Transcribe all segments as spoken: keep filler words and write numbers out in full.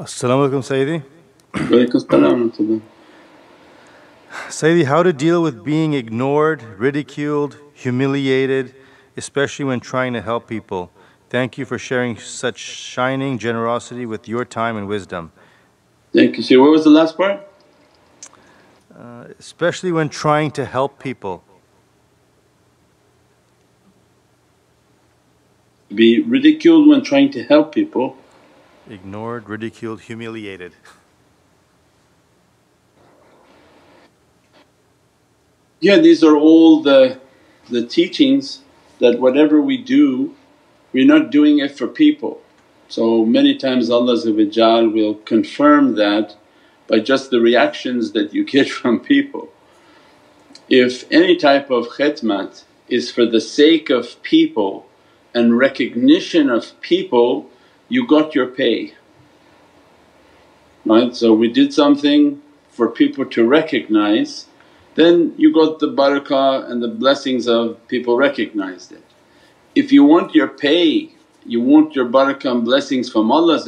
Assalamu alaikum, Sayyidi. Walaikum salam. Sayyidi, how to deal with being ignored, ridiculed, humiliated, especially when trying to help people. Thank you for sharing such shining generosity with your time and wisdom. Thank you. So what was the last part? Uh, especially when trying to help people. Be ridiculed when trying to help people. Ignored, ridiculed, humiliated. Yeah, these are all the, the teachings that whatever we do, we're not doing it for people. So many times Allah will confirm that by just the reactions that you get from people. If any type of khidmat is for the sake of people and recognition of people, you got your pay, right? So we did something for people to recognize, then you got the barakah and the blessings of people recognized it. If you want your pay, you want your barakah and blessings from Allah,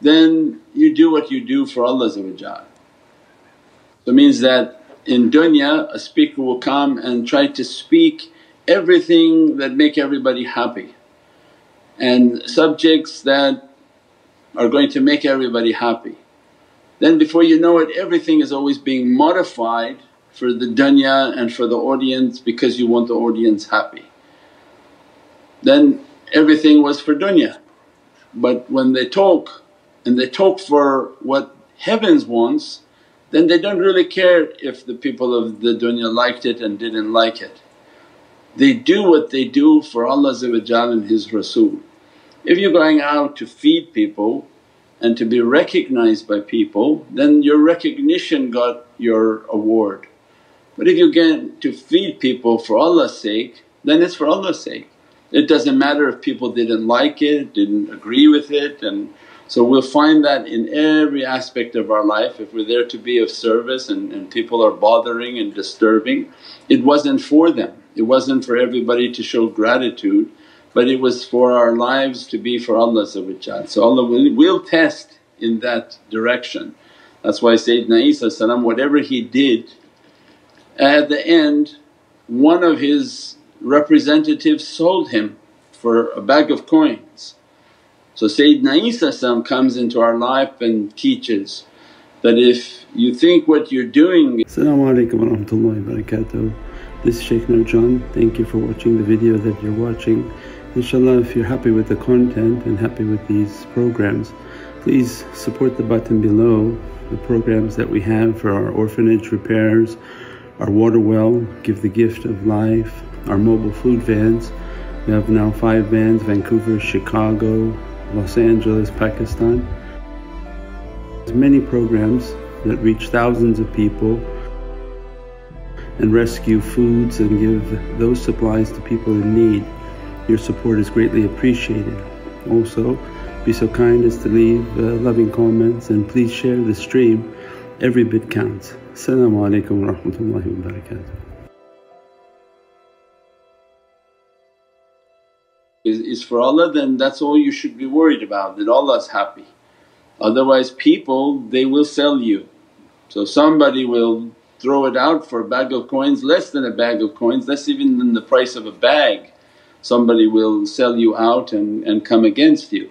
then you do what you do for Allah. So it means that in dunya a speaker will come and try to speak everything that make everybody happy and subjects that are going to make everybody happy. Then before you know it, everything is always being modified for the dunya and for the audience because you want the audience happy. Then everything was for dunya, but when they talk and they talk for what heavens wants, then they don't really care if the people of the dunya liked it and didn't like it. They do what they do for Allah and His Rasul. If you're going out to feed people and to be recognized by people, then your recognition got your award. But if you get to feed people for Allah's sake, then it's for Allah's sake. It doesn't matter if people didn't like it, didn't agree with it, and so we'll find that in every aspect of our life. If we're there to be of service and, and people are bothering and disturbing, it wasn't for them. It wasn't for everybody to show gratitude, but it was for our lives to be for Allah. So Allah will, will test in that direction. That's why Sayyidina Isa, whatever he did, at the end one of his representatives sold him for a bag of coins. So Sayyidina Isa comes into our life and teaches that if you think what you're doing… As-salamu alaykum wa rahmatullahi wa barakatuh. This is Shaykh Nurjan. Thank you for watching the video that you're watching. Inshallah, if you're happy with the content and happy with these programs, please support the button below, the programs that we have for our orphanage repairs, our water well, give the gift of life, our mobile food vans. We have now five vans: Vancouver, Chicago, Los Angeles, Pakistan. There's many programs that reach thousands of people and rescue foods and give those supplies to people in need. Your support is greatly appreciated. Also, be so kind as to leave uh, loving comments and please share the stream. Every bit counts. As-salamu alaykum wa rahmatullahi wa barakatuh. Is, is for Allah, then that's all you should be worried about, that Allah's happy. Otherwise people, they will sell you. So somebody will throw it out for a bag of coins, less than a bag of coins, less even than the price of a bag. Somebody will sell you out and, and come against you.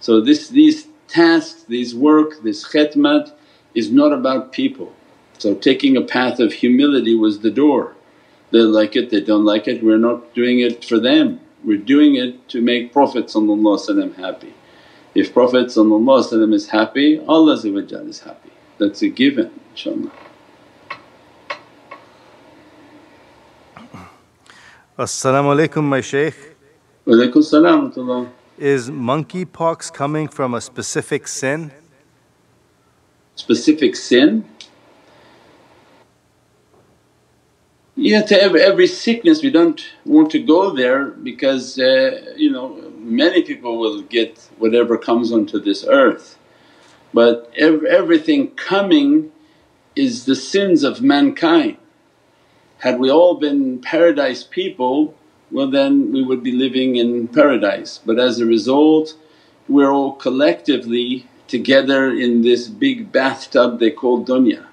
So this, these tasks, these work, this khidmat is not about people. So taking a path of humility was the door. They like it, they don't like it, we're not doing it for them. We're doing it to make Prophet happy. If Prophet is happy, Allah is happy. That's a given, inshaAllah. As-salamu alaykum, my shaykh. Walaikum salam. Is monkeypox coming from a specific sin? Specific sin? Yeah, to every, every sickness, we don't want to go there because uh, you know, many people will get whatever comes onto this earth. But ev everything coming is the sins of mankind. Had we all been paradise people, well then we would be living in paradise, but as a result we're all collectively together in this big bathtub they call dunya.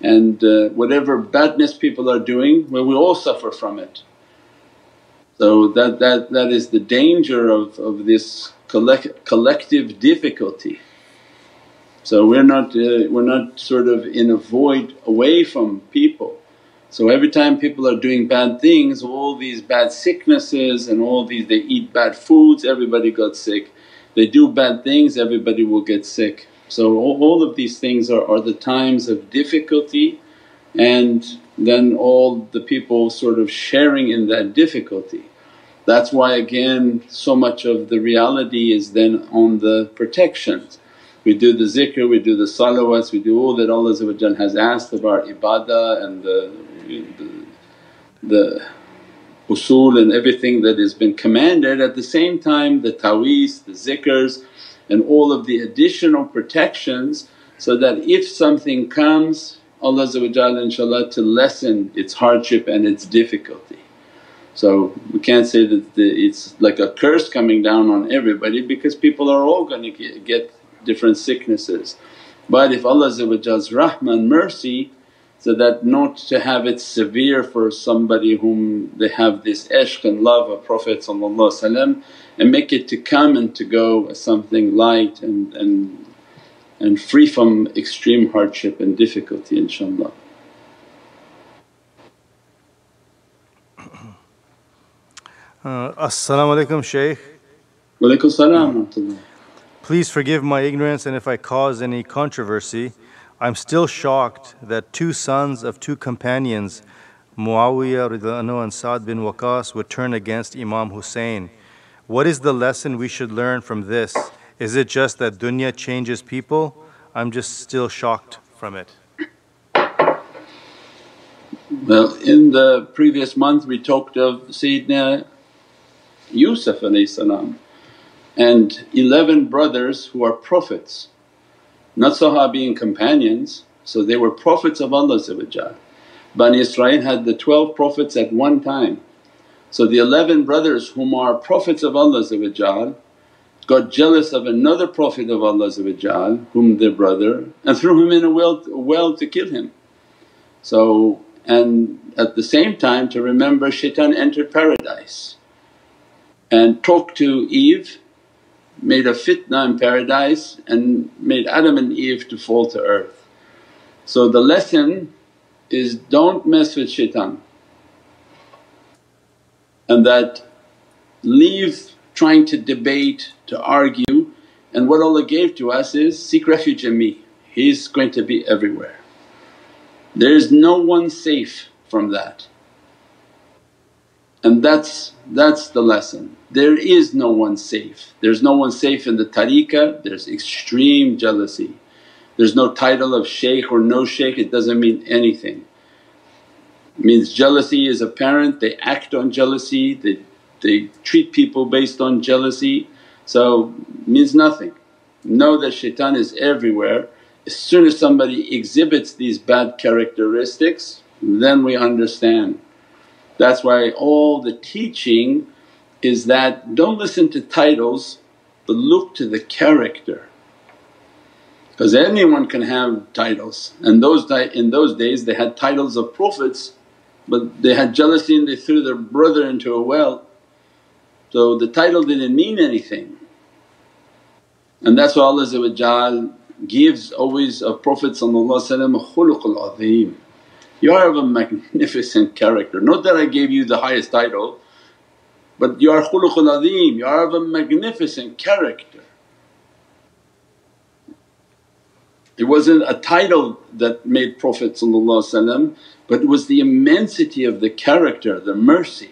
And uh, whatever badness people are doing, well, we all suffer from it. So that, that, that is the danger of, of this collect, collective difficulty. So we're not, uh, we're not sort of in a void away from people. So every time people are doing bad things, all these bad sicknesses and all these, they eat bad foods, everybody got sick. They do bad things, everybody will get sick. So all, all of these things are, are the times of difficulty, and then all the people sort of sharing in that difficulty. That's why again so much of the reality is then on the protections. We do the zikr, we do the salawats, we do all that Allah has asked of our ibadah and the, the, the usul and everything that has been commanded. At the same time the taweez, the zikrs, and all of the additional protections, so that if something comes Allah inshaAllah to lessen its hardship and its difficulty. So we can't say that the, it's like a curse coming down on everybody, because people are all going to get different sicknesses. But if Allah's rahmah and mercy, so that not to have it severe for somebody whom they have this ishq and love of Prophet and make it to come and to go as something light and, and, and free from extreme hardship and difficulty, inshaAllah. Uh, As-salamu alaykum Shaykh. Wa alaykum as-salam. Please forgive my ignorance and if I cause any controversy. I'm still shocked that two sons of two companions, Muawiyah Ridhanu and Sa'ad bin Waqas, would turn against Imam Hussein. What is the lesson we should learn from this? Is it just that dunya changes people? I'm just still shocked from it. Well, in the previous month we talked of Sayyidina Yusuf and eleven brothers who are prophets, not Sahabi and companions, so they were prophets of Allah. Bani Israel had the twelve prophets at one time. So the eleven brothers whom are prophets of Allah got jealous of another prophet of Allah whom their brother, and threw him in a well, a well to kill him. So, and at the same time to remember Shaitan entered paradise and talked to Eve, made a fitna in paradise and made Adam and Eve to fall to earth. So the lesson is don't mess with shaitan, and that leave trying to debate, to argue, and what Allah gave to us is, seek refuge in me, He's going to be everywhere. There is no one safe from that, and that's, that's the lesson. There is no one safe. There's no one safe in the tariqah, there's extreme jealousy. There's no title of shaykh or no shaykh, it doesn't mean anything. It means jealousy is apparent, they act on jealousy, they, they treat people based on jealousy, so it means nothing. Know that shaitan is everywhere. As soon as somebody exhibits these bad characteristics, then we understand. That's why all the teaching is that don't listen to titles, but look to the character, because anyone can have titles, and those in those days they had titles of prophets, but they had jealousy and they threw their brother into a well. So the title didn't mean anything, and that's why Allah gives always of Prophet a khuluqul azim. You are of a magnificent character, not that I gave you the highest title, but you are khuluqul azim, you are of a magnificent character. It wasn't a title that made Prophet, but it was the immensity of the character, the mercy,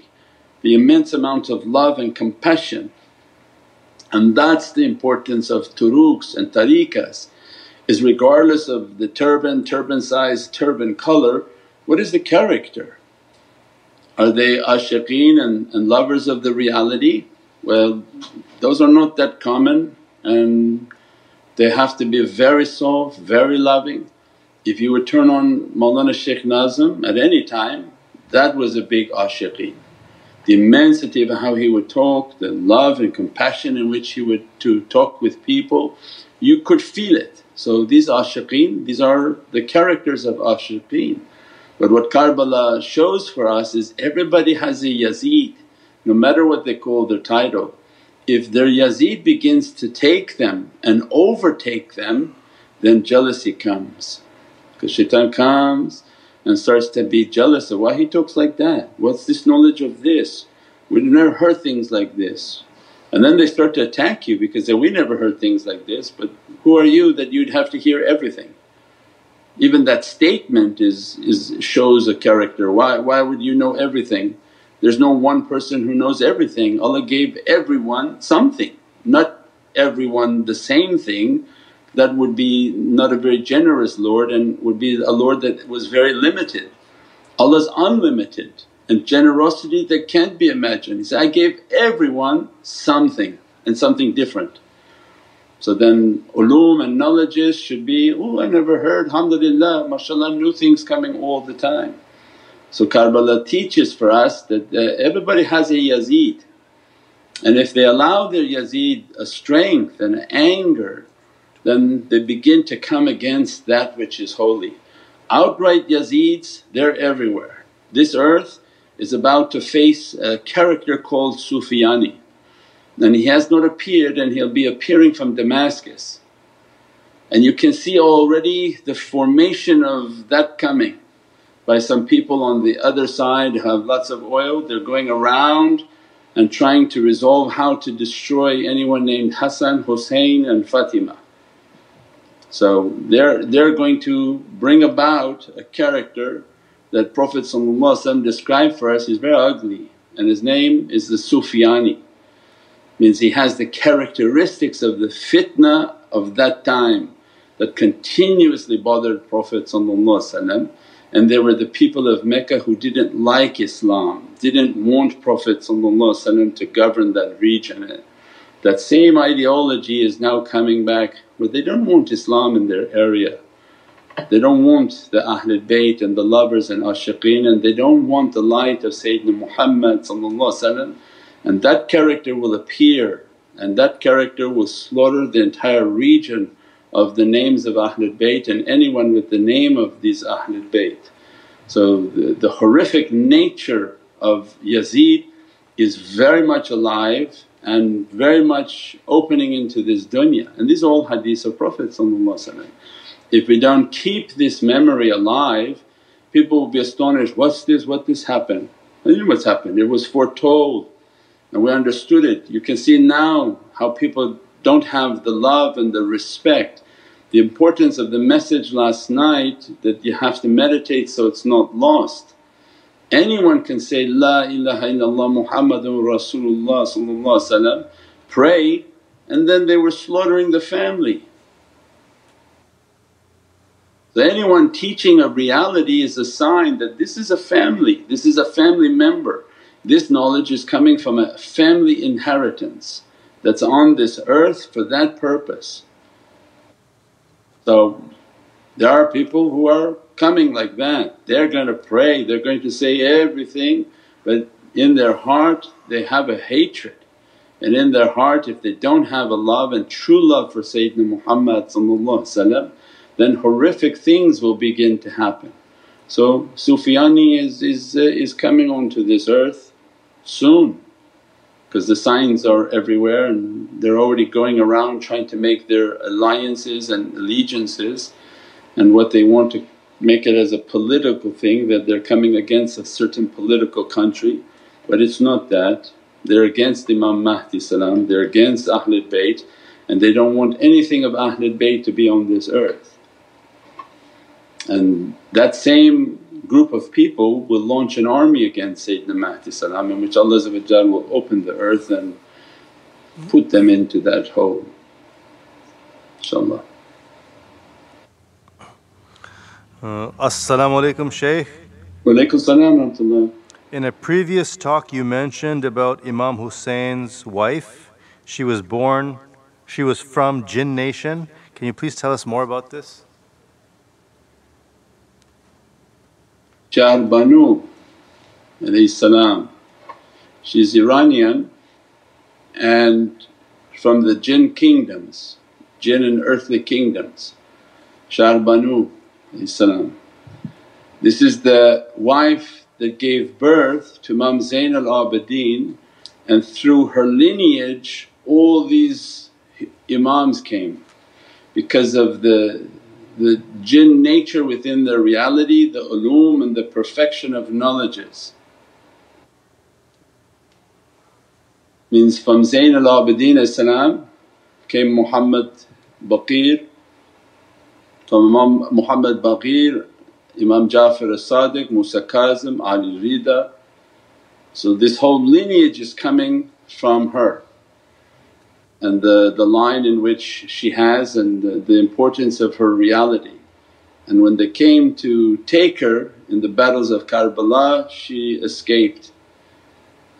the immense amount of love and compassion. And that's the importance of turuqs and tariqas, is regardless of the turban, turban size, turban color, what is the character? Are they ashiqeen and, and lovers of the reality? Well, those are not that common, and they have to be very soft, very loving. If you would turn on Mawlana Shaykh Nazim at any time, that was a big ashiqeen. the immensity of how he would talk, the love and compassion in which he would to talk with people, you could feel it. So these ashiqeen, these are the characters of ashiqeen. But what Karbala shows for us is everybody has a Yazid, no matter what they call their title. If their Yazid begins to take them and overtake them, then jealousy comes, because shaitan comes and starts to be jealous of, why he talks like that, what's this knowledge of this, we never heard things like this. And then they start to attack you because we never heard things like this, but who are you that you'd have to hear everything? Even that statement is, is shows a character, why, why would you know everything? There's no one person who knows everything. Allah gave everyone something, not everyone the same thing. That would be not a very generous Lord and would be a Lord that was very limited. Allah's unlimited and generosity that can't be imagined. He said, I gave everyone something and something different. So then uloom and knowledges should be, oh I never heard, alhamdulillah, mashaAllah, new things coming all the time. So Karbala teaches for us that uh, everybody has a Yazid, and if they allow their Yazid a strength and an anger, then they begin to come against that which is holy. Outright Yazids, they're everywhere. This earth is about to face a character called Sufyani, and he has not appeared and he'll be appearing from Damascus. And you can see already the formation of that coming by some people on the other side who have lots of oil. They're going around and trying to resolve how to destroy anyone named Hassan, Hussein and Fatima. So they're, they're going to bring about a character that Prophet ﷺ described for us, he's very ugly and his name is the Sufyani. Means he has the characteristics of the fitna of that time that continuously bothered Prophet ﷺ, and they were the people of Mecca who didn't like Islam, didn't want Prophet ﷺ to govern that region. That same ideology is now coming back where they don't want Islam in their area. They don't want the Ahlul Bayt and the lovers and ashiqeen, and they don't want the light of Sayyidina Muhammad, and that character will appear and that character will slaughter the entire region of the names of Ahlul Bayt and anyone with the name of these Ahlul Bayt. So the, the horrific nature of Yazid is very much alive and very much opening into this dunya, and these are all hadiths of Prophet ﷺ. If we don't keep this memory alive, people will be astonished, what's this, what this happened? I knew what's happened, it was foretold and we understood it. You can see now how people don't have the love and the respect. The importance of the message last night that you have to meditate so it's not lost. Anyone can say, La ilaha illallah Muhammadun Rasulullah, pray, and then they were slaughtering the family. So anyone teaching a reality is a sign that this is a family, this is a family member. This knowledge is coming from a family inheritance that's on this earth for that purpose. So there are people who are coming like that, they're going to pray, they're going to say everything, but in their heart they have a hatred, and in their heart if they don't have a love and true love for Sayyidina Muhammad, then horrific things will begin to happen. So Sufyani is, is, uh, is coming onto this earth soon, because the signs are everywhere and they're already going around trying to make their alliances and allegiances, and what they want to make it as a political thing that they're coming against a certain political country, but it's not that. They're against Imam Mahdi salam, they're against Ahlul Bayt, and they don't want anything of Ahlul Bayt to be on this earth. And that same group of people will launch an army against Sayyidina Mahdi salam, in which Allah will open the earth and put them into that hole, inshaAllah. Uh, As-salamu alaykum Shaykh. Wa alaykum salam wa rahmatullah. In a previous talk you mentioned about Imam Hussein's wife, she was born, she was from Jinn nation. Can you please tell us more about this? Shahrbanu alayhi salam. She's Iranian and from the jinn kingdoms, jinn and earthly kingdoms, Shahrbanu. This is the wife that gave birth to Imam Zain al-Abidin, and through her lineage all these Imams came because of the, the jinn nature within their reality, the ulum and the perfection of knowledges. Means from Zain al-Abidin came Muhammad Baqir, from Imam Muhammad Baqir, Imam Ja'far al-Sadiq, Musa Kazim, Ali al Rida. So this whole lineage is coming from her, and the, the line in which she has and the, the importance of her reality. And when they came to take her in the battles of Karbala, she escaped,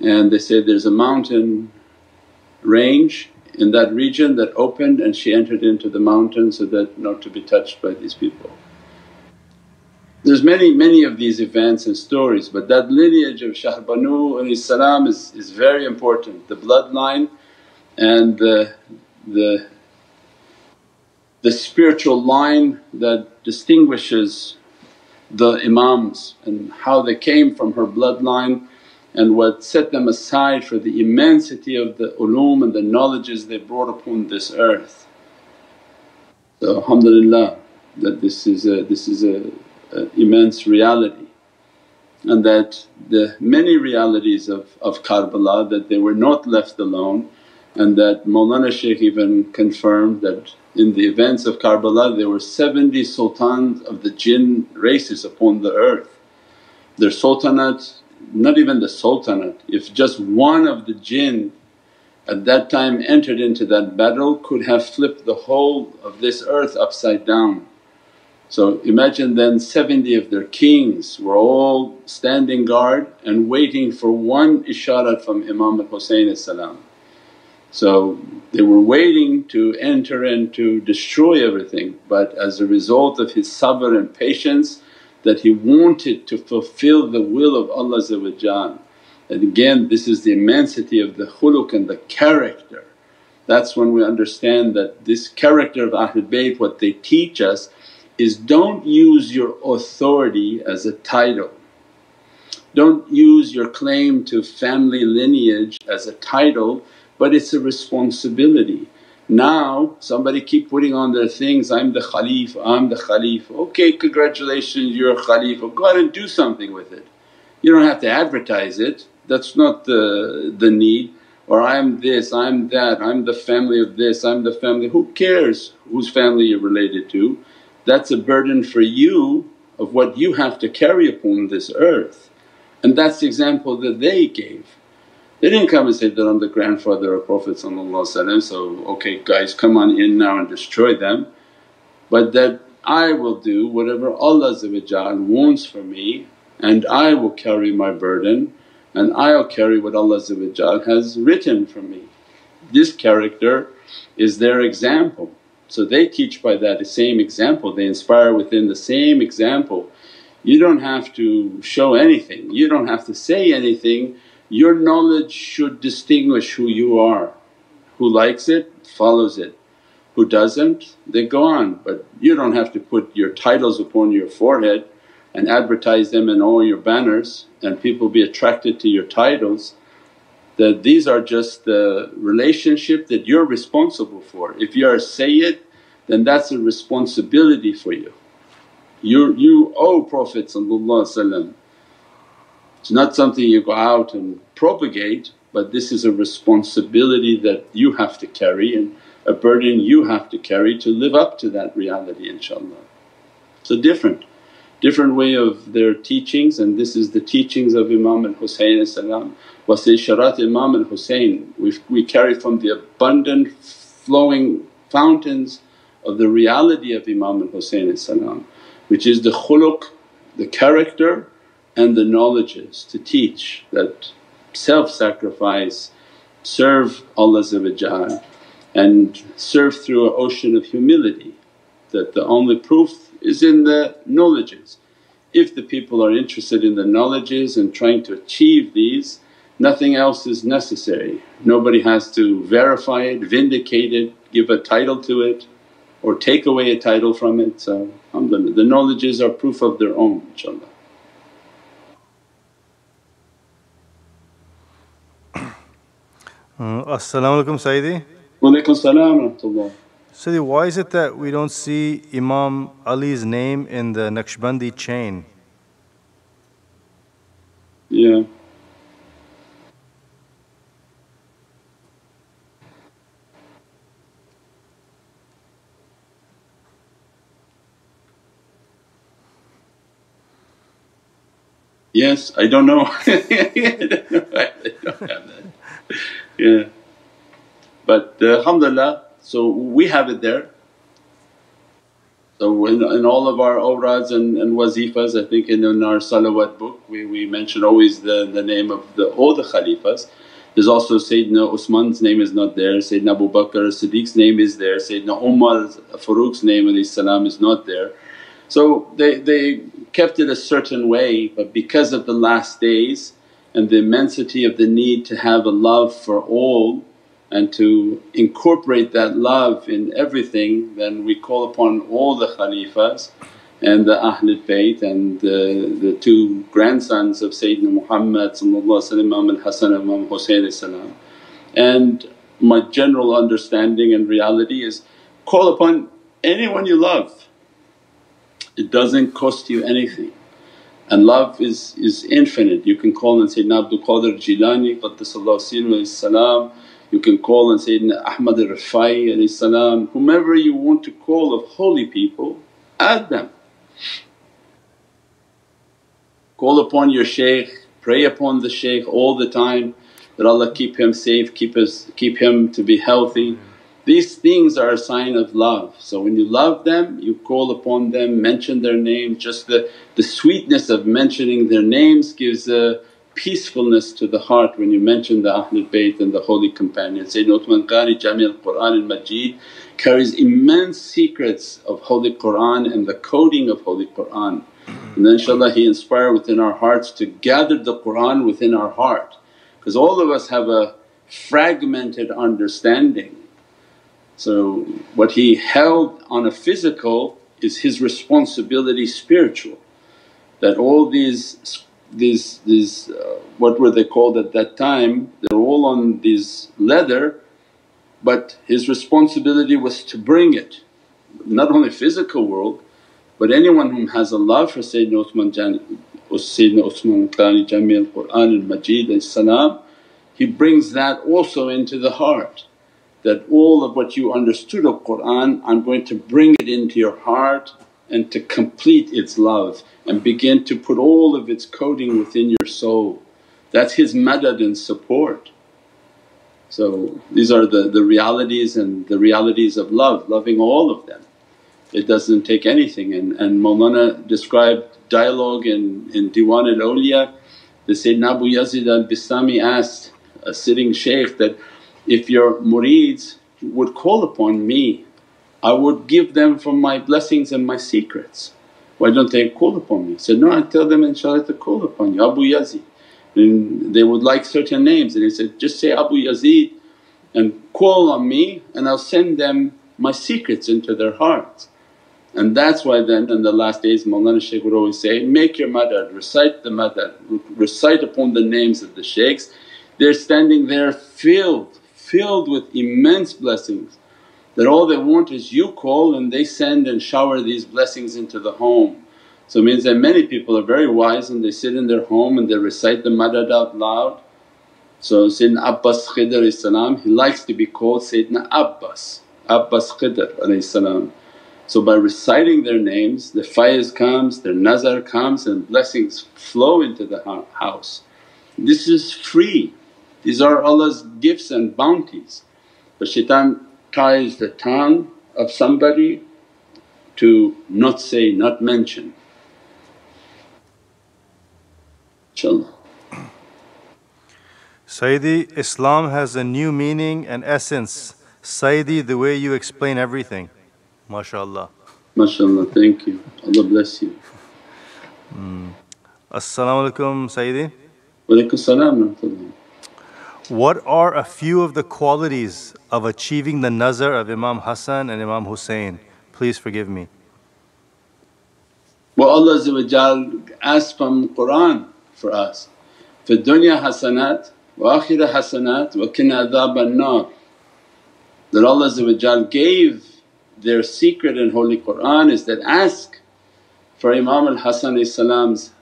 and they said there's a mountain range in that region that opened and she entered into the mountain so that not to be touched by these people. There's many, many of these events and stories, but that lineage of Shahrbanu is, is very important, the bloodline and the, the, the spiritual line that distinguishes the Imams, and how they came from her bloodline and what set them aside for the immensity of the ulum and the knowledges they brought upon this earth. So alhamdulillah that this is a, this is a Uh, immense reality, and that the many realities of, of Karbala, that they were not left alone, and that Mawlana Shaykh even confirmed that in the events of Karbala there were seventy sultans of the jinn races upon the earth. Their sultanate, not even the sultanate, if just one of the jinn at that time entered into that battle could have flipped the whole of this earth upside down. So imagine then seventy of their kings were all standing guard and waiting for one isharat from Imam al-Hussein. So they were waiting to enter and to destroy everything, but as a result of his sabr and patience that he wanted to fulfill the will of Allah. And again, this is the immensity of the khuluq and the character. That's when we understand that this character of Ahlul Bayt, what they teach us is don't use your authority as a title, don't use your claim to family lineage as a title, but it's a responsibility. Now somebody keep putting on their things, I'm the Khalifa, I'm the Khalifa. Okay, congratulations, you're a Khalifa, go out and do something with it. You don't have to advertise it, that's not the, the need. Or I'm this, I'm that, I'm the family of this, I'm the family… Who cares whose family you're related to? That's a burden for you of what you have to carry upon this earth, and that's the example that they gave. They didn't come and say that, I'm the grandfather of Prophet so okay guys come on in now and destroy them, but that I will do whatever Allah wants for me, and I will carry my burden, and I'll carry what Allah has written for me. This character is their example. So they teach by that the same example, they inspire within the same example. You don't have to show anything, you don't have to say anything, your knowledge should distinguish who you are. Who likes it follows it, who doesn't they go on, but you don't have to put your titles upon your forehead and advertise them in all your banners and people be attracted to your titles. That these are just the relationship that you're responsible for. If you are a Sayyid, then that's a responsibility for you. You, you owe Prophet. It's not something you go out and propagate, but this is a responsibility that you have to carry and a burden you have to carry to live up to that reality, inshaAllah. So different, different way of their teachings, and this is the teachings of Imam al-Hussein. Wasi sharat Imam al-Hussein, we, we carry from the abundant flowing fountains of the reality of Imam al-Hussein, which is the khuluq, the character, and the knowledges to teach that self-sacrifice, serve Allah and serve through an ocean of humility, that the only proof is in the knowledges. If the people are interested in the knowledges and trying to achieve these, nothing else is necessary. Nobody has to verify it, vindicate it, give a title to it or take away a title from it. So alhamdulillah, the knowledges are proof of their own, inshaAllah. Mm, As-salamu alaykum Sayyidi. Wa alaykum salam wa rahmatullah. Sayyidi, why is it that we don't see Imam Ali's name in the Naqshbandi chain? Yeah. Yes, I don't know. I don't have that. Yeah. But uh, alhamdulillah, so we have it there. So in, in all of our awrads and, and wazifas, I think in, in our salawat book we, we mention always the, the name of the, all the khalifas. There's also Sayyidina Uthman's name is not there, Sayyidina Abu Bakr Siddiq's name is there, Sayyidina Umar Faruq's name is not there. So they, they kept it a certain way, but because of the last days and the immensity of the need to have a love for all and to incorporate that love in everything, then we call upon all the khalifas and the Ahlul Bayt and the, the two grandsons of Sayyidina Muhammad, Imam al-Hassan and Imam Hussein. And my general understanding and reality is call upon anyone you love. It doesn't cost you anything, and love is, is infinite. You can call on Sayyidina Abdul Qadir Jilani Qaddasallahu Salam. You can call on Sayyidina Ahmad Rafai Salam. Whomever you want to call of holy people, add them. Call upon your shaykh, pray upon the shaykh all the time that Allah keep him safe, keep, us, keep him to be healthy. These things are a sign of love. So when you love them, you call upon them, mention their name. Just the, the sweetness of mentioning their names gives a peacefulness to the heart when you mention the Ahlul Bayt and the Holy Companions. Sayyidina Uthman Qari Jami al-Qur'an al-Majid carries immense secrets of Holy Qur'an and the coding of Holy Qur'an. And then inshaAllah he inspired within our hearts to gather the Qur'an within our heart, because all of us have a fragmented understanding. So what he held on a physical is his responsibility spiritual, that all these, these, these uh, what were they called at that time, they're all on these leather, but his responsibility was to bring it, not only physical world, but anyone whom has a love for Sayyidina Uthman Qani Jami al-Qur'an al-Majid al-Salam, he brings that also into the heart. That all of what you understood of Qur'an, I'm going to bring it into your heart and to complete its love and begin to put all of its coding within your soul. That's his madad and support. So these are the, the realities and the realities of love, loving all of them. It doesn't take anything, and, and Mawlana described dialogue in, in Diwan al-Awliya that Sayyidina Abu Yazid al Bistami asked a sitting shaykh that, if your murids would call upon me, I would give them from my blessings and my secrets. Why don't they call upon me? He said, no, I tell them inshaAllah to call upon you, Abu Yazid. And they would like certain names, and he said, just say Abu Yazid and call on me and I'll send them my secrets into their hearts. And that's why then in the last days Mawlana Shaykh would always say, make your madad, recite the madad, recite upon the names of the shaykhs. They're standing there filled. filled with immense blessings, that all they want is you call and they send and shower these blessings into the home. So it means that many people are very wise and they sit in their home and they recite the madad out loud. So Sayyidina Abbas Khidr al-Salam, he likes to be called Sayyidina Abbas, Abbas Khidr al-Salam. So by reciting their names, the faiz comes, their nazar comes and blessings flow into the house. This is free. These are Allah's gifts and bounties, but shaitan ties the tongue of somebody to not say, not mention. InshaAllah. Sayyidi, Islam has a new meaning and essence. Sayyidi, the way you explain everything, mashaAllah. MashaAllah, thank you. Allah bless you. Mm. As-salamu alaykum Sayyidi. Wa alaykum as-salam wa rahmatullah. What are a few of the qualities of achieving the nazar of Imam Hassan and Imam Hussein? Please forgive me. Well, Allah asks from Qur'an for us, فِي الدُّنْيَا حَسَنَات وَآخِرَ حَسَنَات وَكِنَا عَذَابَ النَّارِ. That Allah gave their secret in Holy Qur'an is that ask for Imam al-Hassan's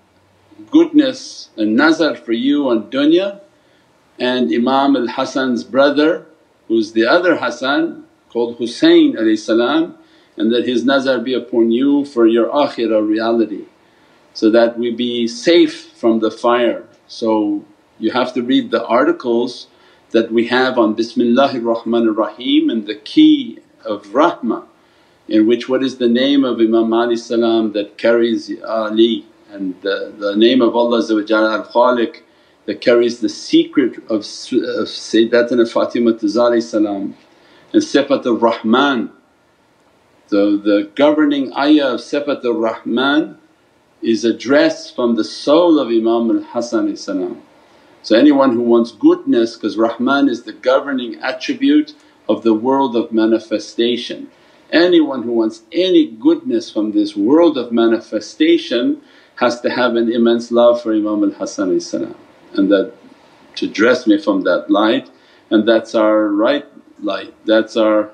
goodness and nazar for you on dunya, and Imam al-Hassan's brother who's the other Hassan called Hussein, and that his nazar be upon you for your akhirah reality so that we be safe from the fire. So you have to read the articles that we have on Bismillahir Rahmanir Rahim and the key of Rahmah, in which what is the name of Imam Ali that carries Ali, and the, the name of Allah al-Khaliq that carries the secret of, of Sayyidatina Fatimah salam, and Sifat al-Rahman. So the governing ayah of Sifat al-Rahman is addressed from the soul of Imam al-Hassan. So anyone who wants goodness, because Rahman is the governing attribute of the world of manifestation. Anyone who wants any goodness from this world of manifestation has to have an immense love for Imam al-Hassan, and that to dress me from that light, and that's our right light, that's our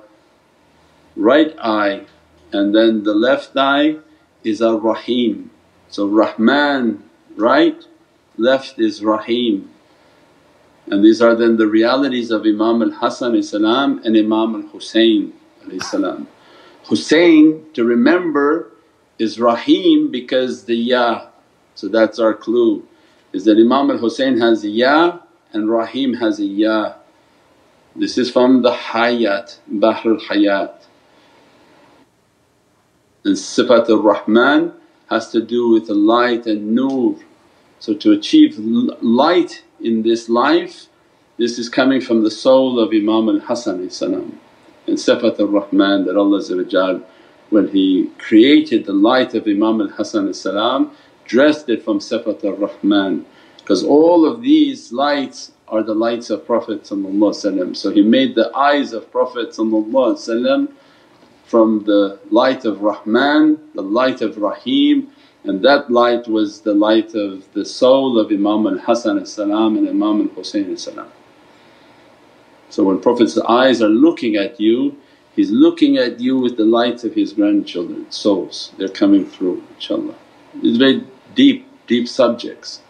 right eye, and then the left eye is our Rahim. So Rahman right, left is Rahim, and these are then the realities of Imam al-Hassan and Imam al-Hussein. Hussein, to remember, is Rahim because the Ya, so that's our clue, is that Imam al-Hussein has a Ya and Rahim has a Ya. This is from the Hayat, Bahr al-Hayat. And Sifat al-Rahman has to do with the light and nur. So to achieve light in this life, this is coming from the soul of Imam al-Hassan and Sifat al-Rahman, that Allah when He created the light of Imam al-Hassan dressed it from Sifat al-Rahman, because all of these lights are the lights of Prophet. So He made the eyes of Prophet from the light of Rahman, the light of Rahim, and that light was the light of the soul of Imam al-Hassan and Imam al-Hussein. So when Prophet's eyes are looking at you, he's looking at you with the lights of his grandchildren's souls, they're coming through inshaAllah. It's very deep, deep subjects.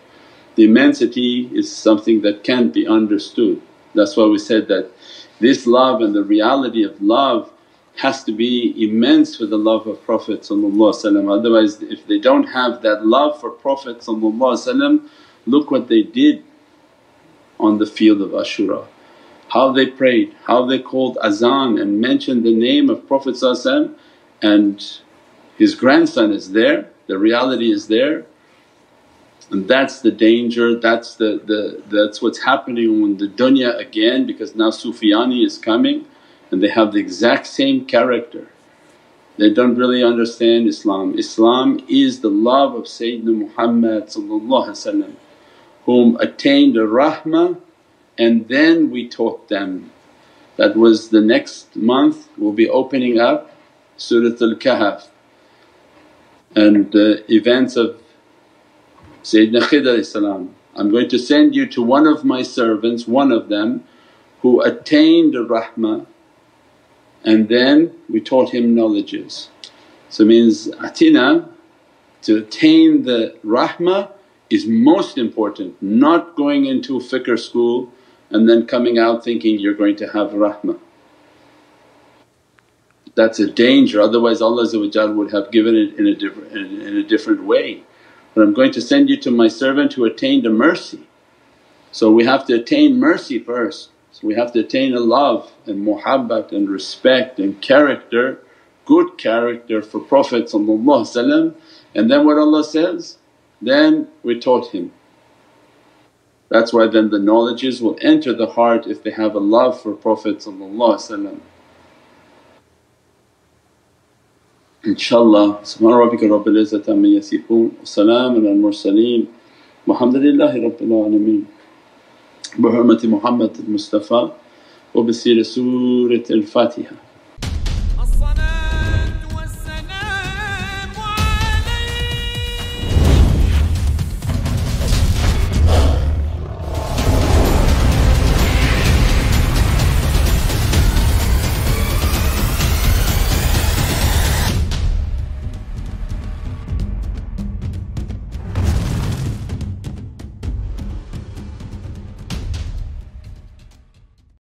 The immensity is something that can't be understood. That's why we said that this love and the reality of love has to be immense for the love of Prophet, otherwise if they don't have that love for Prophet, look what they did on the field of Ashura. How they prayed, how they called azan and mentioned the name of Prophet, and his grandson is there, the reality is there, and that's the danger, that's the, the that's what's happening on the dunya again, because now Sufyani is coming and they have the exact same character. They don't really understand Islam. Islam is the love of Sayyidina Muhammad whom attained a rahmah, and then we taught them. That was the next month we'll be opening up Suratul Kahf and the events of Sayyidina Khidr. I'm going to send you to one of my servants, one of them who attained the rahmah, and then we taught him knowledges. So means atina, to attain the rahmah is most important, not going into fikr school and then coming out thinking you're going to have rahmah. That's a danger, otherwise Allah would have given it in a different, in, in a different way. But I'm going to send you to my servant who attained a mercy. So we have to attain mercy first. So we have to attain a love and muhabbat and respect and character, good character for Prophet, and then what Allah says, then we taught him. That's why then the knowledges will enter the heart if they have a love for Prophet. InshaAllah, subhana rabbika rabbil izzati amma yasifoon, wa salaamun al mursaleen, walhamdulillahi rabbil alameen. بحرمة محمد المصطفى وبسير سورة الفاتحة.